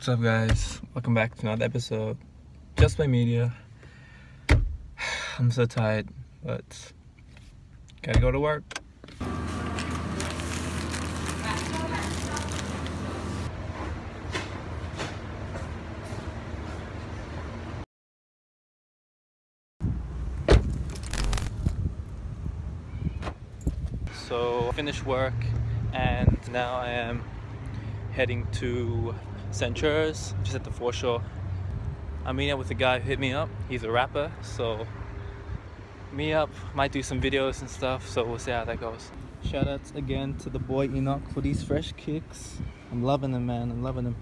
What's up, guys? Welcome back to another episode. Just Play Media. I'm so tired, but gotta go to work. So I finished work and now I am heading to Centurus, just at the foreshore. I'm meeting up with the guy who hit me up. He's a rapper, so meet up, might do some videos and stuff, so we'll see how that goes. Shout outs again to the boy Enoch for these fresh kicks. I'm loving him, man, I'm loving him.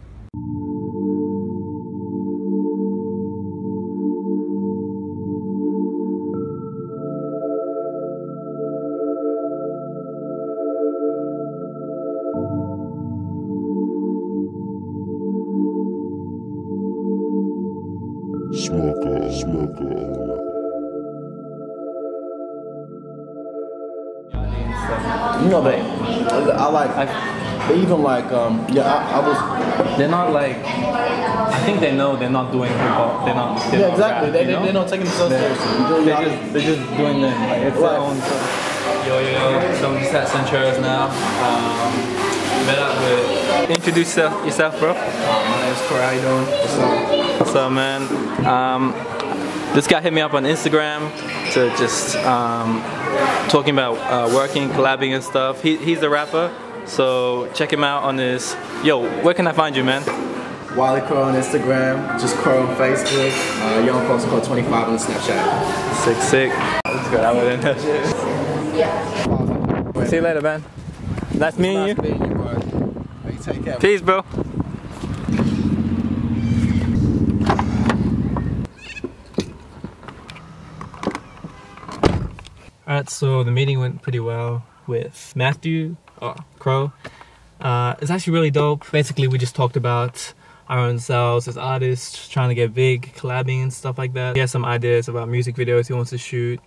You know, they're not like, I think they know they're not doing hip hop, they're not exactly, they're not taking themselves seriously. They're just doing them, like, it's their own stuff. Yo, so I'm just at Centurus now. Met up with, introduce yourself, bro. My name's Corey, how you doing? What's up, man? This guy hit me up on Instagram to just talking about working, collabing and stuff. He's a rapper, so check him out on this. Yo, where can I find you, man? Wiley Crow on Instagram, Just Crow on Facebook, Young Folks Crow 25 on Snapchat. Sick. That's good. I wouldn't touch it. See you later, man. Nice meeting you. Nice meeting you, bro. You take care. Peace, bro. Alright, so the meeting went pretty well with Matthew Crow. It's actually really dope. Basically, we just talked about our own selves as artists, trying to get big, collabing and stuff like that. He has some ideas about music videos he wants to shoot.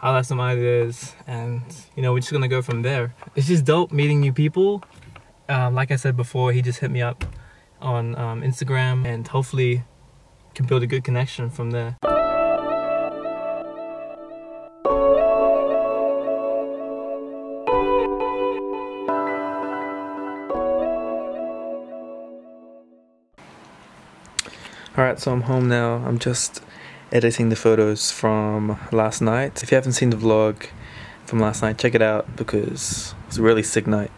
I'll have some ideas, and you know, we're just gonna go from there. It's just dope meeting new people. Like I said before, he just hit me up on Instagram, and hopefully can build a good connection from there. Alright, so I'm home now. I'm just editing the photos from last night. If you haven't seen the vlog from last night, check it out because it's a really sick night.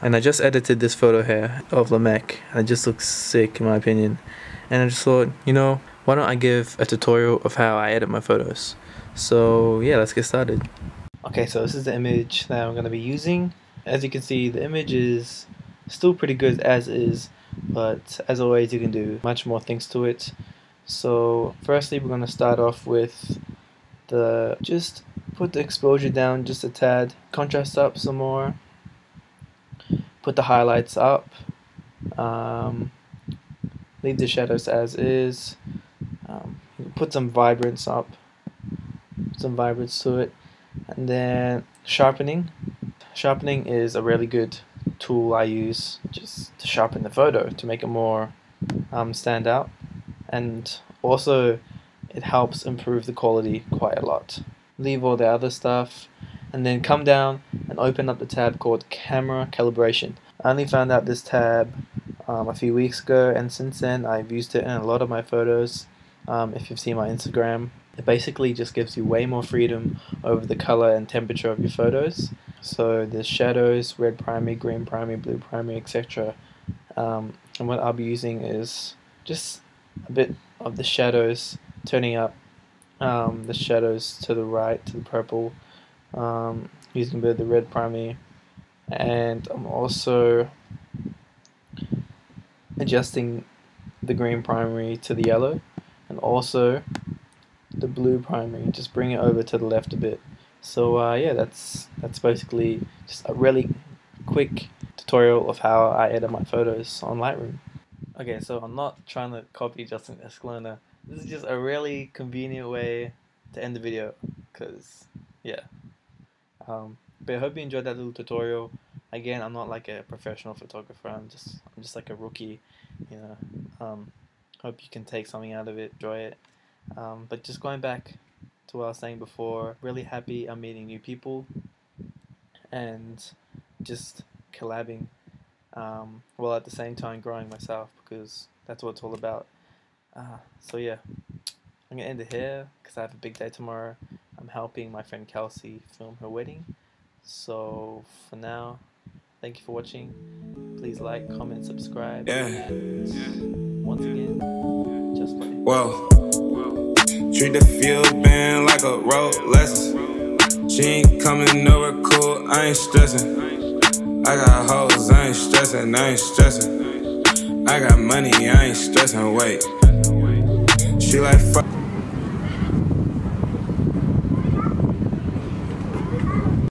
And I just edited this photo here of Lamech, and it just looks sick in my opinion. And I just thought, you know, why don't I give a tutorial of how I edit my photos? So yeah, let's get started. Okay, so this is the image that I'm going to be using. As you can see, the image is still pretty good as is. But as always, you can do much more things to it. So firstly, we're going to start off with the, just put the exposure down just a tad, contrast up some more, put the highlights up, leave the shadows as is, put some vibrance up, some vibrance to it, and then sharpening. Sharpening is a really good tool I use just to sharpen the photo to make it more stand out, and also it helps improve the quality quite a lot. Leave all the other stuff and then come down and open up the tab called camera calibration. I only found out this tab a few weeks ago, and since then I've used it in a lot of my photos. If you've seen my Instagram, it basically just gives you way more freedom over the color and temperature of your photos. So there's shadows, red primary, green primary, blue primary, etc. And what I'll be using is just a bit of the shadows, turning up the shadows to the right, to the purple, using a bit of the red primary, and I'm also adjusting the green primary to the yellow, and also the blue primary, just bring it over to the left a bit. So yeah, that's basically just a really quick tutorial of how I edit my photos on Lightroom. Okay, so I'm not trying to copy Justin Escalona. This is just a really convenient way to end the video, because yeah. But I hope you enjoyed that little tutorial. Again, I'm not like a professional photographer. I'm just like a rookie, you know. Hope you can take something out of it, enjoy it. But just going back to what I was saying before, really happy I'm meeting new people and just collabing, while at the same time growing myself, because that's what it's all about. So yeah, I'm gonna end it here because I have a big day tomorrow. I'm helping my friend Kelsey film her wedding. So for now, thank you for watching. Please like, comment, subscribe. Once again, just play. Whoa. Treat the field band like a road lesson. She ain't coming over cool, I ain't stressing. I got hoes, I ain't stressing, I ain't stressing. I got money, I ain't stressing, wait. She like fuck.